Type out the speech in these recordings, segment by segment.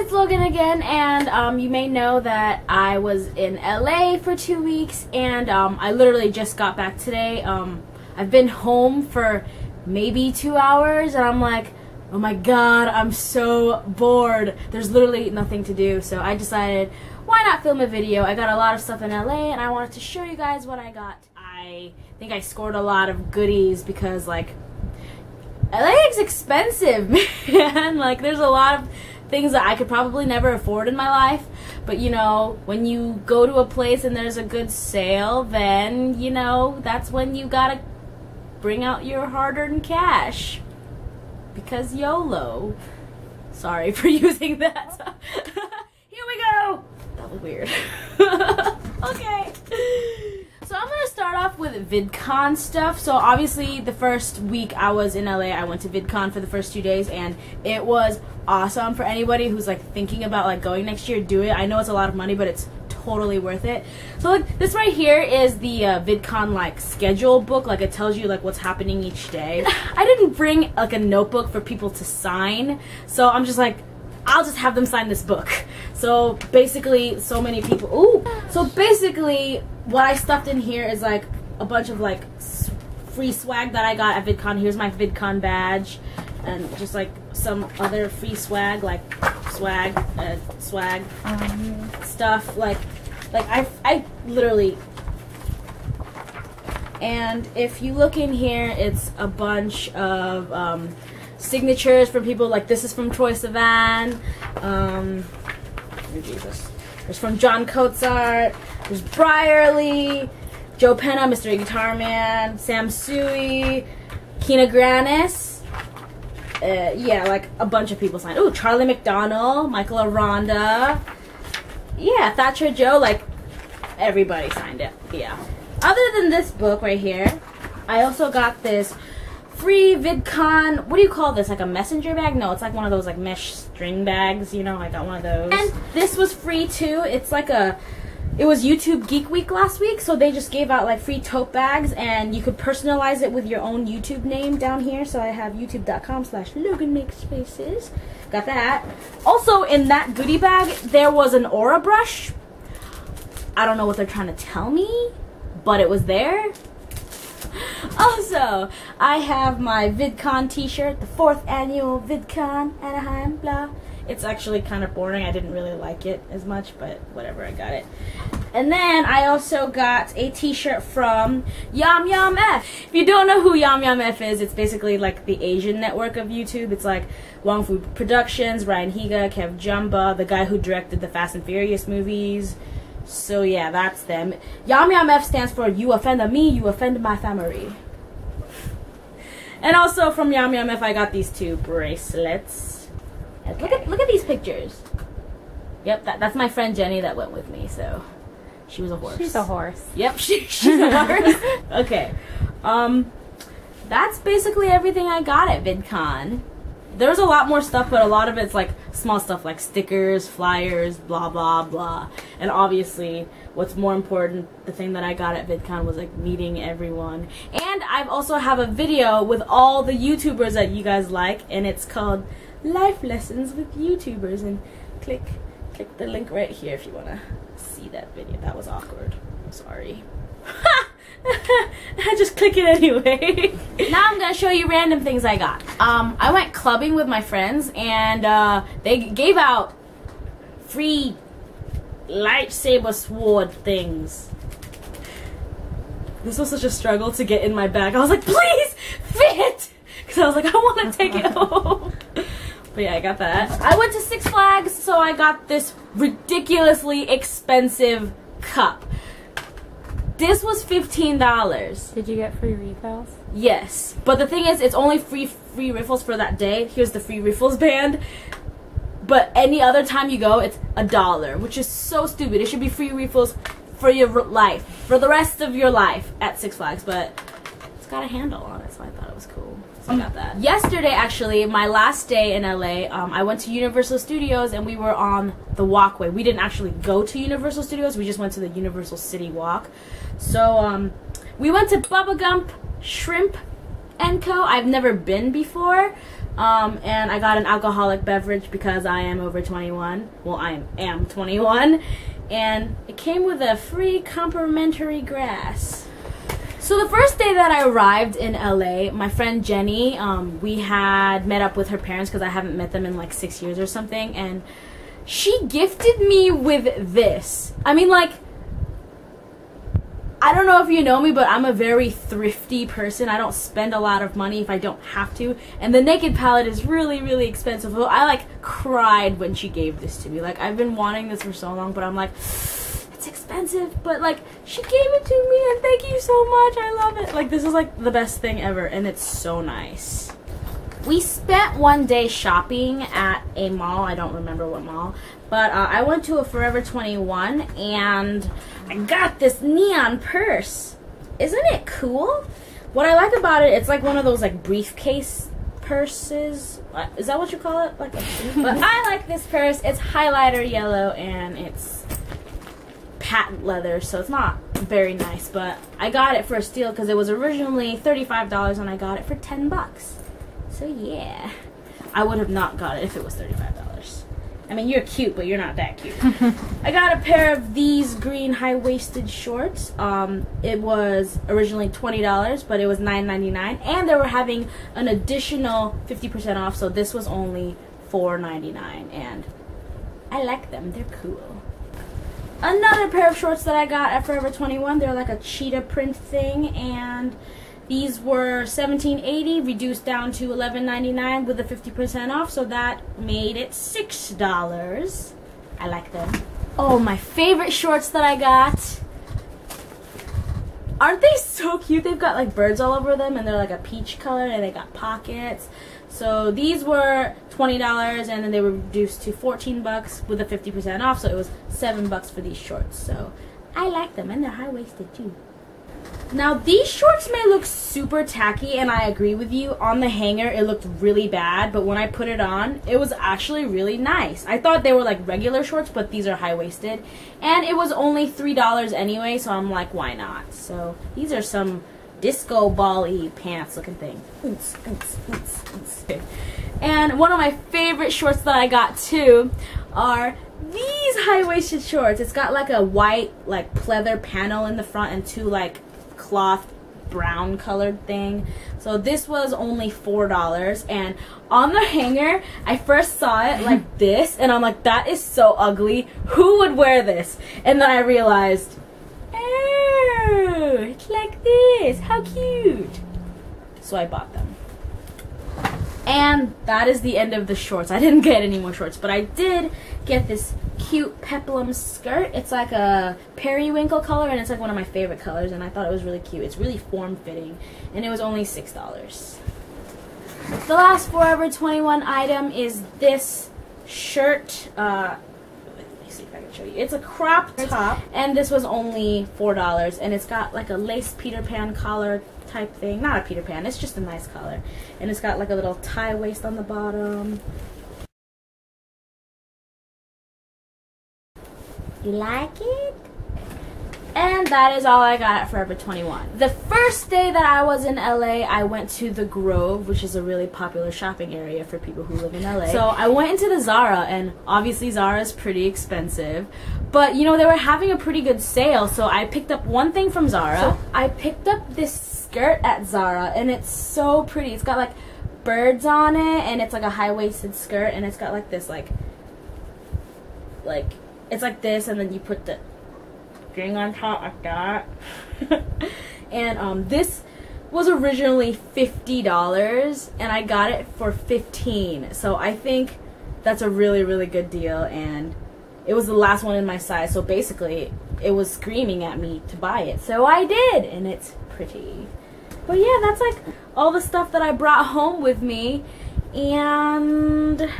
it's Logan again, and you may know that I was in L.A. for 2 weeks, and I literally just got back today. I've been home for maybe 2 hours, and I'm like, oh my god, I'm so bored. There's literally nothing to do, so I decided, why not film a video? I got a lot of stuff in LA, and I wanted to show you guys what I got. I think I scored a lot of goodies because, like, LA is expensive, man. Like, there's a lot of things that I could probably never afford in my life, but, you know, when you go to a place and there's a good sale, then, you know, that's when you gotta bring out your hard-earned cash. Because YOLO. Sorry for using that. Here we go! That was weird. Okay. So I'm gonna start off with VidCon stuff. So obviously the first week I was in LA, I went to VidCon for the first 2 days, and it was awesome. For anybody who's like thinking about like going next year, do it. I know it's a lot of money, but it's totally worth it. So like this right here is the VidCon like schedule book. Like it tells you like what's happening each day. I didn't bring like a notebook for people to sign, so I'm just like, I'll just have them sign this book. So basically, so many people. Ooh. So basically, what I stuffed in here is like a bunch of like free swag that I got at VidCon. Here's my VidCon badge, and just like some other free swag, like stuff like I literally. And if you look in here, it's a bunch of signatures from people. Like this is from Troye Sivan. Oh Jesus. There's from John Cozart. There's Brierly, Joe Penna, Mystery Guitar Man, Sam Sui, Kina Grannis. Yeah, like a bunch of people signed. Oh, Charlie McDonnell, Michael Aranda, yeah, Thatcher Joe, like everybody signed it. Yeah. Other than this book right here, I also got this free VidCon. What do you call this? Like a messenger bag? No, it's like one of those like mesh string bags. You know, I got one of those. And this was free too. It's like a. It was YouTube Geek Week last week, so they just gave out like free tote bags, and you could personalize it with your own YouTube name down here. So I have youtube.com/LoganMakesFaces. Got that. Also in that goodie bag, there was an aura brush. I don't know what they're trying to tell me, but it was there. Also, I have my VidCon t-shirt, the 4th annual VidCon Anaheim, blah. It's actually kind of boring. I didn't really like it as much, but whatever, I got it. And then I also got a t-shirt from Yam Yam F. If you don't know who Yam Yam F is, it's basically like the Asian network of YouTube. It's like Wong Fu Productions, Ryan Higa, Kev Jumba, the guy who directed the Fast and Furious movies. So yeah, that's them. Yam Yam F stands for you offend me, you offend my family. And also from Yam Yam F, I got these two bracelets. Okay. Look at these pictures. Yep, that's my friend Jenny that went with me, so she was a horse. She's a horse. Yep, she's a horse. Okay. That's basically everything I got at VidCon. There's a lot more stuff, but a lot of it's like small stuff like stickers, flyers, blah blah blah. And obviously what's more important, the thing that I got at VidCon was like meeting everyone. And I also have a video with all the YouTubers that you guys like, and it's called Life Lessons with YouTubers, and click the link right here if you want to see that video. That was awkward. I'm sorry. I just click it anyway. Now I'm gonna show you random things I got. I went clubbing with my friends, and they gave out free lightsaber sword things. This was such a struggle to get in my bag. I was like, please fit, because I was like, I want to take it home. But yeah, I got that. I went to Six Flags, so I got this ridiculously expensive cup. This was $15. Did you get free refills? Yes. But the thing is, it's only free refills for that day. Here's the free refills band. But any other time you go, it's $1, which is so stupid. It should be free refills for your life, for the rest of your life at Six Flags. But it's got a handle on it, so I thought it was cool. So I got that. Yesterday, actually, my last day in LA, I went to Universal Studios, and we were on the walkway. We didn't actually go to Universal Studios. We just went to the Universal City Walk. So we went to Bubba Gump Shrimp Co. I've never been before, And I got an alcoholic beverage because I am over 21. Well, I am 21. And it came with a free complimentary glass. So the first day that I arrived in L.A., my friend Jenny, we had met up with her parents because I haven't met them in like 6 years or something. And she gifted me with this. I mean, like, I don't know if you know me, but I'm a very thrifty person. I don't spend a lot of money if I don't have to. And the Naked Palette is really, really expensive. I, like, cried when she gave this to me. Like, I've been wanting this for so long, but I'm like, it's expensive. But, like, she gave it to me, and thank you so much. I love it. Like, this is, like, the best thing ever, and it's so nice. We spent one day shopping at a mall. I don't remember what mall. But I went to a Forever 21, and I got this neon purse. Isn't it cool? What I like about it, it's like one of those like briefcase purses. Is that what you call it? Like, but I like this purse. It's highlighter yellow and it's patent leather, so it's not very nice. But I got it for a steal because it was originally $35 and I got it for $10. So yeah, I would have not got it if it was $35. I mean, you're cute, but you're not that cute. I got a pair of these green high-waisted shorts. It was originally $20, but it was $9.99, and they were having an additional 50% off, so this was only $4.99, and I like them. They're cool. Another pair of shorts that I got at Forever 21, they're like a cheetah print thing, and these were $17.80, reduced down to $11.99 with a 50% off, so that made it $6. I like them. Oh, my favorite shorts that I got. Aren't they so cute? They've got like birds all over them, and they're like a peach color, and they got pockets. So these were $20, and then they were reduced to $14 with a 50% off, so it was $7 for these shorts. So I like them, and they're high-waisted too. Now, these shorts may look super tacky, and I agree with you. On the hanger, it looked really bad, but when I put it on, it was actually really nice. I thought they were like regular shorts, but these are high-waisted. And it was only $3 anyway, so I'm like, why not? So, these are some disco ball-y pants-looking thing. Oops, oops, oops, oops. And one of my favorite shorts that I got, too, are these high-waisted shorts. It's got like a white, like, pleather panel in the front and two, like, cloth brown colored thing. So this was only $4, and on the hanger I first saw it like this and I'm like, that is so ugly, who would wear this? And then I realized, oh, it's like this, how cute. So I bought them. And that is the end of the shorts. I didn't get any more shorts, but I did get this cute peplum skirt. It's like a periwinkle color, and it's like one of my favorite colors, and I thought it was really cute. It's really form-fitting, and it was only $6. The last Forever 21 item is this shirt. Let me see if I can show you. It's a crop top, and this was only $4, and it's got like a lace Peter Pan collar type thing. Not a Peter Pan, it's just a nice collar, and it's got like a little tie waist on the bottom. You like it? And that is all I got at Forever 21. The first day that I was in LA, I went to The Grove, which is a really popular shopping area for people who live in LA. So I went into the Zara, and obviously Zara is pretty expensive. But, you know, they were having a pretty good sale, so I picked up one thing from Zara. So I picked up this skirt at Zara, and it's so pretty. It's got, like, birds on it, and it's, like, a high-waisted skirt, and it's got, like, this, like it's like this, and then you put the string on top like that. And this was originally $50, and I got it for $15. So I think that's a really, really good deal, and it was the last one in my size. So basically, it was screaming at me to buy it. So I did, and it's pretty. But yeah, that's like all the stuff that I brought home with me, and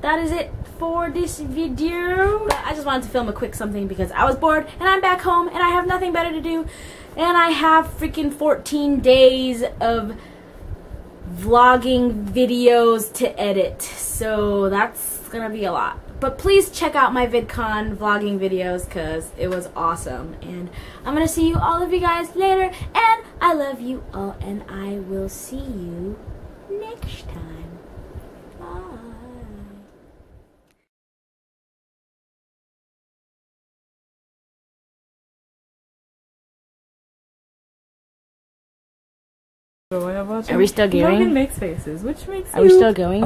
that is it for this video. I just wanted to film a quick something because I was bored and I'm back home and I have nothing better to do, and I have freaking 14 days of vlogging videos to edit, so that's gonna be a lot. But please check out my VidCon vlogging videos because it was awesome, and I'm gonna see you all of you guys later, and I love you all, and I will see you next time. Are we still going? Logan makes faces, which makes you ugly.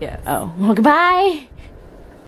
Yes. Oh, well, goodbye.